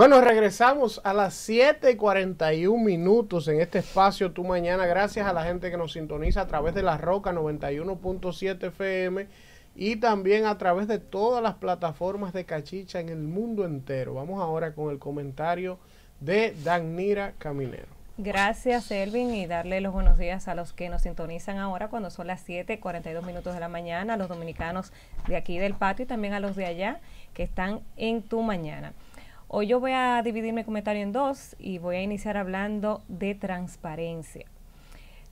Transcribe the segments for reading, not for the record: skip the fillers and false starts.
Bueno, regresamos a las 7:41 en este espacio Tu Mañana. Gracias a la gente que nos sintoniza a través de La Roca 91.7 FM y también a través de todas las plataformas de Cachicha en el mundo entero. Vamos ahora con el comentario de Dannira Caminero. Gracias, Elvin, y darle los buenos días a los que nos sintonizan ahora cuando son las 7:42 de la mañana, a los dominicanos de aquí del patio y también a los de allá que están en Tu Mañana. Hoy yo voy a dividir mi comentario en dos y voy a iniciar hablando de transparencia.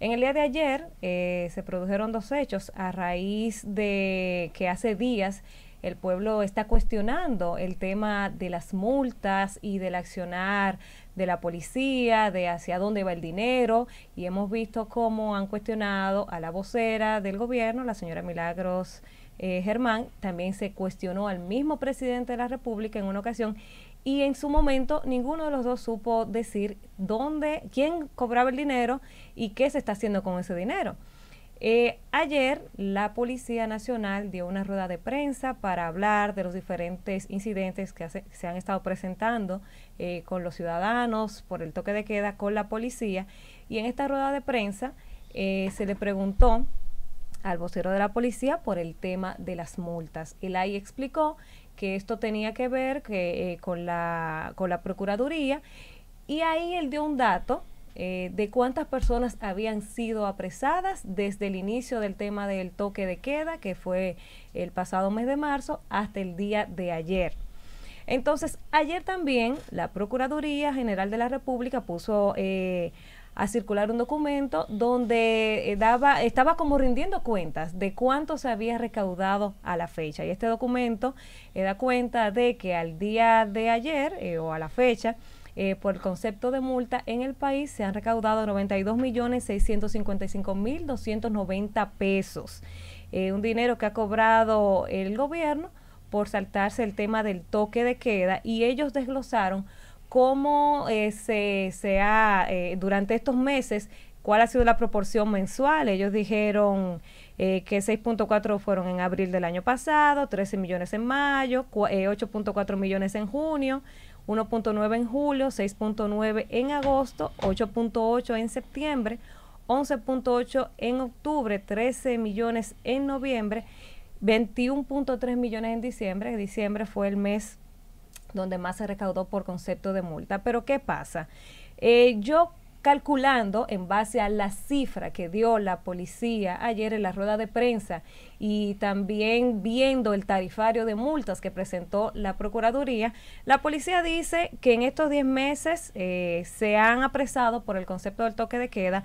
En el día de ayer se produjeron dos hechos a raíz de que hace días el pueblo está cuestionando el tema de las multas y del accionar de la policía, de hacia dónde va el dinero, y hemos visto cómo han cuestionado a la vocera del gobierno, la señora Milagros Germán. También se cuestionó al mismo presidente de la República en una ocasión, y en su momento ninguno de los dos supo decir dónde, quién cobraba el dinero y qué se está haciendo con ese dinero. Ayer la Policía Nacional dio una rueda de prensa para hablar de los diferentes incidentes que se han estado presentando con los ciudadanos por el toque de queda, con la policía, y en esta rueda de prensa se le preguntó al vocero de la policía por el tema de las multas. Él ahí explicó que esto tenía que ver con la Procuraduría, y ahí él dio un dato de cuántas personas habían sido apresadas desde el inicio del tema del toque de queda, que fue el pasado mes de marzo, hasta el día de ayer. Entonces, ayer también la Procuraduría General de la República puso a circular un documento donde estaba como rindiendo cuentas de cuánto se había recaudado a la fecha. Y este documento da cuenta de que al día de ayer o a la fecha, por el concepto de multa, en el país se han recaudado 92.655.290 pesos. Un dinero que ha cobrado el gobierno por saltarse el tema del toque de queda, y ellos desglosaron cómo se ha, durante estos meses, cuál ha sido la proporción mensual. Ellos dijeron que 6.4 fueron en abril del año pasado, 13 millones en mayo, 8.4 millones en junio, 1.9 en julio, 6.9 en agosto, 8.8 en septiembre, 11.8 en octubre, 13 millones en noviembre, 21.3 millones en diciembre. Diciembre fue el mes donde más se recaudó por concepto de multa. Pero ¿qué pasa? Yo calculando en base a la cifra que dio la policía ayer en la rueda de prensa, y también viendo el tarifario de multas que presentó la Procuraduría, la policía dice que en estos 10 meses se han apresado por el concepto del toque de queda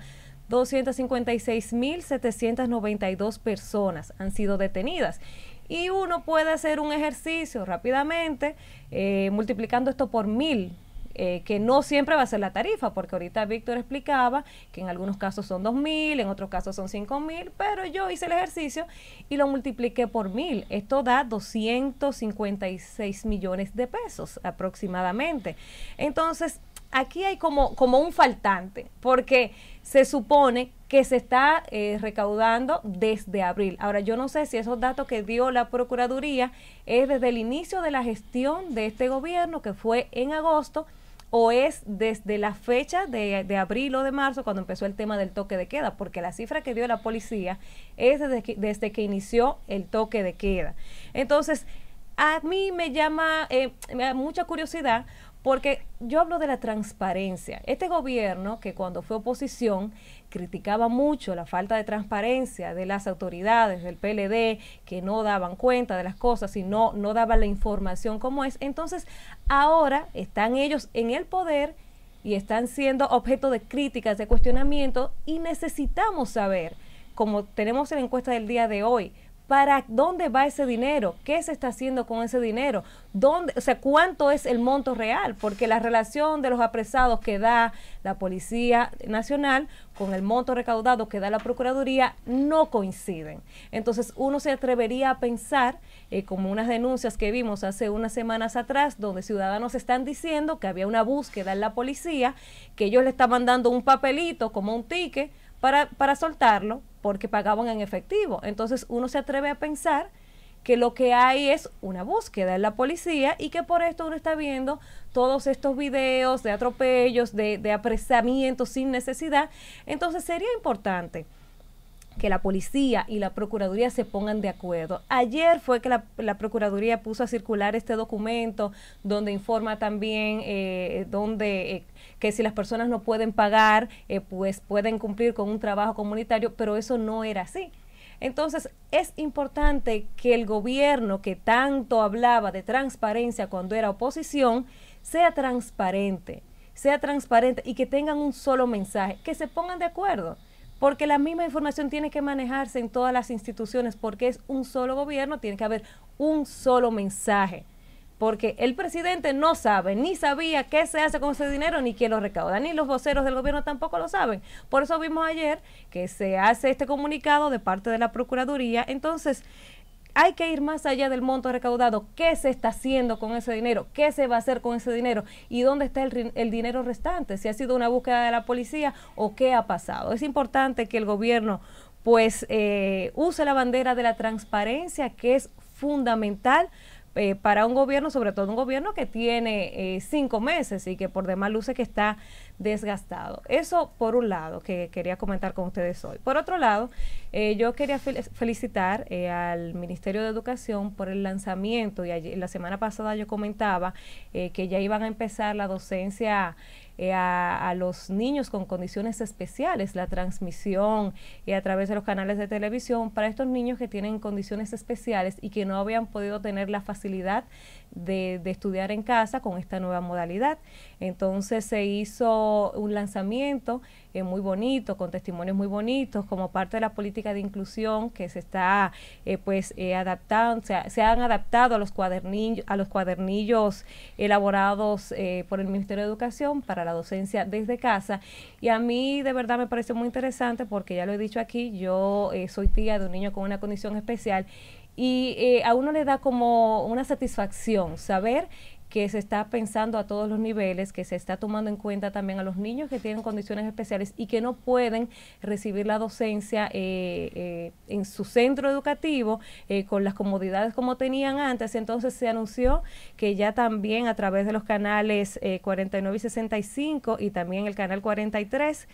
256.792 personas han sido detenidas. Y uno puede hacer un ejercicio rápidamente multiplicando esto por 1000, que no siempre va a ser la tarifa, porque ahorita Víctor explicaba que en algunos casos son 2.000, en otros casos son 5.000, pero yo hice el ejercicio y lo multipliqué por 1.000. Esto da 256 millones de pesos aproximadamente. Entonces, aquí hay como un faltante, porque se supone que se está recaudando desde abril. Ahora, yo no sé si esos datos que dio la Procuraduría es desde el inicio de la gestión de este gobierno, que fue en agosto, o es desde la fecha de abril o de marzo, cuando empezó el tema del toque de queda, porque la cifra que dio la policía es desde que inició el toque de queda. Entonces, a mí me llama mucha curiosidad, porque yo hablo de la transparencia. Este gobierno, que cuando fue oposición criticaba mucho la falta de transparencia de las autoridades del PLD, que no daban cuenta de las cosas y no daban la información como es. Entonces, ahora están ellos en el poder y están siendo objeto de críticas, de cuestionamiento, y necesitamos saber, como tenemos en la encuesta del día de hoy, ¿para dónde va ese dinero? ¿Qué se está haciendo con ese dinero? ¿Dónde, o sea, cuánto es el monto real? Porque la relación de los apresados que da la Policía Nacional con el monto recaudado que da la Procuraduría no coinciden. Entonces, uno se atrevería a pensar, como unas denuncias que vimos hace unas semanas atrás, donde ciudadanos están diciendo que había una búsqueda en la policía, que ellos le estaban dando un papelito como un ticket para soltarlo, porque pagaban en efectivo. Entonces uno se atreve a pensar que lo que hay es una búsqueda en la policía y que por esto uno está viendo todos estos videos de atropellos, de apresamientos sin necesidad. Entonces sería importante que la policía y la Procuraduría se pongan de acuerdo. Ayer fue que la Procuraduría puso a circular este documento donde informa también que si las personas no pueden pagar, pues pueden cumplir con un trabajo comunitario, pero eso no era así. Entonces, es importante que el gobierno, que tanto hablaba de transparencia cuando era oposición, sea transparente y que tengan un solo mensaje, que se pongan de acuerdo. Porque la misma información tiene que manejarse en todas las instituciones, porque es un solo gobierno, tiene que haber un solo mensaje. Porque el presidente no sabe, ni sabía qué se hace con ese dinero, ni quién lo recauda, ni los voceros del gobierno tampoco lo saben. Por eso vimos ayer que se hace este comunicado de parte de la Procuraduría. Entonces, hay que ir más allá del monto recaudado. ¿Qué se está haciendo con ese dinero? ¿Qué se va a hacer con ese dinero? ¿Y dónde está el dinero restante? ¿Si ha sido una búsqueda de la policía o qué ha pasado? Es importante que el gobierno pues use la bandera de la transparencia, que es fundamental para un gobierno, sobre todo un gobierno que tiene 5 meses y que por demás luce que está desgastado. Eso por un lado, que quería comentar con ustedes hoy. Por otro lado, yo quería felicitar al Ministerio de Educación por el lanzamiento, y la semana pasada yo comentaba que ya iban a empezar la docencia a los niños con condiciones especiales, la transmisión a través de los canales de televisión para estos niños que tienen condiciones especiales y que no habían podido tener la facilidad de estudiar en casa con esta nueva modalidad. Entonces se hizo un lanzamiento muy bonito, con testimonios muy bonitos, como parte de la política de inclusión que se está adaptando, se han adaptado a los cuadernillos, elaborados por el Ministerio de Educación para la docencia desde casa. Y a mí de verdad me pareció muy interesante, porque ya lo he dicho aquí, yo soy tía de un niño con una condición especial y a uno le da como una satisfacción saber que se está pensando a todos los niveles, que se está tomando en cuenta también a los niños que tienen condiciones especiales y que no pueden recibir la docencia en su centro educativo con las comodidades como tenían antes. Entonces se anunció que ya también a través de los canales 49 y 65 y también el canal 43,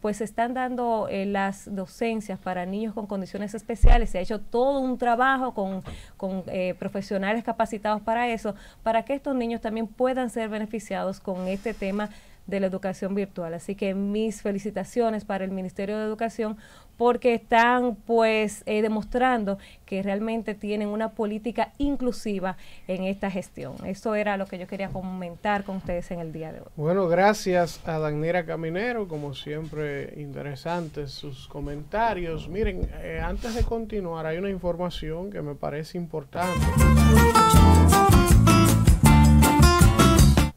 pues se están dando las docencias para niños con condiciones especiales. Se ha hecho todo un trabajo con profesionales capacitados para eso, para que estos niños también puedan ser beneficiados con este tema de la educación virtual. Así que mis felicitaciones para el Ministerio de Educación, porque están pues demostrando que realmente tienen una política inclusiva en esta gestión. Eso era lo que yo quería comentar con ustedes en el día de hoy. Bueno, gracias a Dannira Caminero, como siempre interesantes sus comentarios. Miren, antes de continuar hay una información que me parece importante.